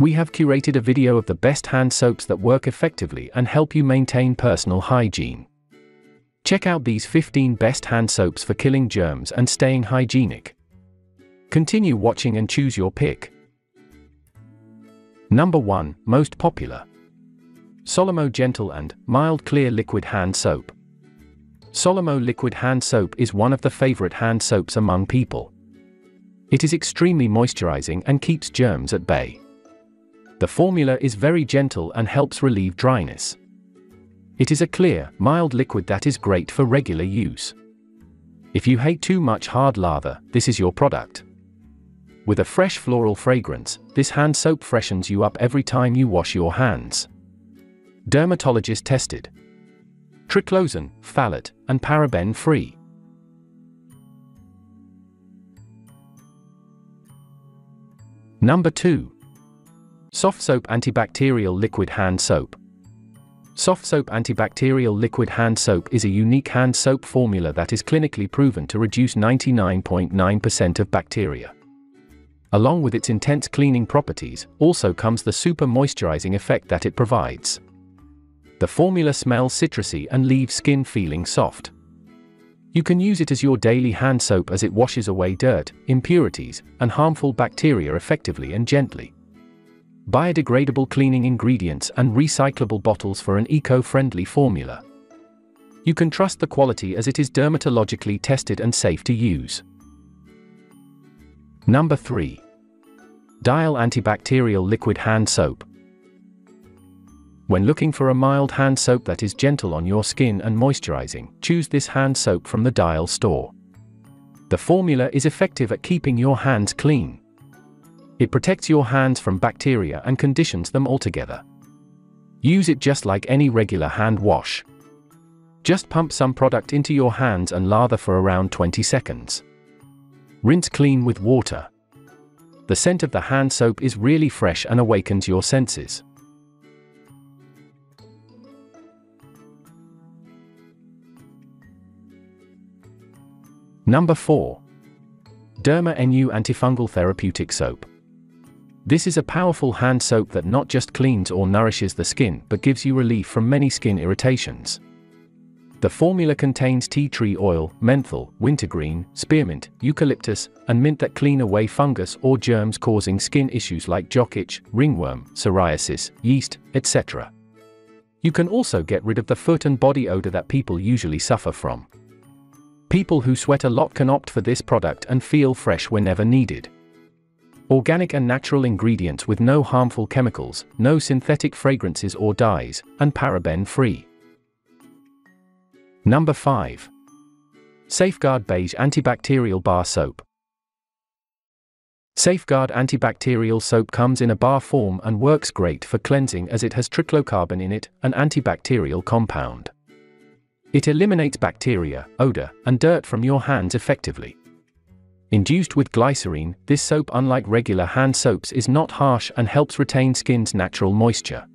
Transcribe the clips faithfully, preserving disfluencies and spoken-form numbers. We have curated a video of the best hand soaps that work effectively and help you maintain personal hygiene. Check out these fifteen best hand soaps for killing germs and staying hygienic. Continue watching and choose your pick. Number one. Most popular. Solimo Gentle and Mild Clear Liquid Hand Soap. Solimo Liquid Hand Soap is one of the favorite hand soaps among people. It is extremely moisturizing and keeps germs at bay. The formula is very gentle and helps relieve dryness. It is a clear, mild liquid that is great for regular use. If you hate too much hard lather, this is your product. With a fresh floral fragrance, this hand soap freshens you up every time you wash your hands. Dermatologist tested. Triclosan, phthalate, and paraben free. Number two. Soft Soap Antibacterial Liquid Hand Soap. Soft Soap Antibacterial Liquid Hand Soap is a unique hand soap formula that is clinically proven to reduce ninety-nine point nine percent of bacteria. Along with its intense cleaning properties, also comes the super moisturizing effect that it provides. The formula smells citrusy and leaves skin feeling soft. You can use it as your daily hand soap as it washes away dirt, impurities, and harmful bacteria effectively and gently. Biodegradable cleaning ingredients and recyclable bottles for an eco-friendly formula. You can trust the quality as it is dermatologically tested and safe to use. Number three. Dial Antibacterial Liquid Hand Soap. When looking for a mild hand soap that is gentle on your skin and moisturizing, choose this hand soap from the Dial store. The formula is effective at keeping your hands clean. It protects your hands from bacteria and conditions them altogether. Use it just like any regular hand wash. Just pump some product into your hands and lather for around twenty seconds. Rinse clean with water. The scent of the hand soap is really fresh and awakens your senses. Number four. Derma-nu Antifungal Therapeutic Soap. This is a powerful hand soap that not just cleans or nourishes the skin but gives you relief from many skin irritations. The formula contains tea tree oil, menthol, wintergreen, spearmint, eucalyptus, and mint that clean away fungus or germs causing skin issues like jock itch, ringworm, psoriasis, yeast, et cetera. You can also get rid of the foot and body odor that people usually suffer from. People who sweat a lot can opt for this product and feel fresh whenever needed. Organic and natural ingredients with no harmful chemicals, no synthetic fragrances or dyes, and paraben-free. Number five. Safeguard Beige Antibacterial Bar Soap. Safeguard Antibacterial Soap comes in a bar form and works great for cleansing as it has triclocarbon in it, an antibacterial compound. It eliminates bacteria, odor, and dirt from your hands effectively. Induced with glycerine, this soap, unlike regular hand soaps, is not harsh and helps retain skin's natural moisture.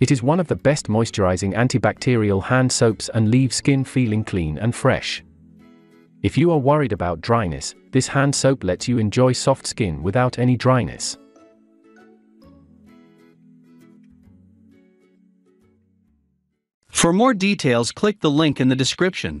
It is one of the best moisturizing antibacterial hand soaps and leaves skin feeling clean and fresh. If you are worried about dryness, this hand soap lets you enjoy soft skin without any dryness. For more details, click the link in the description.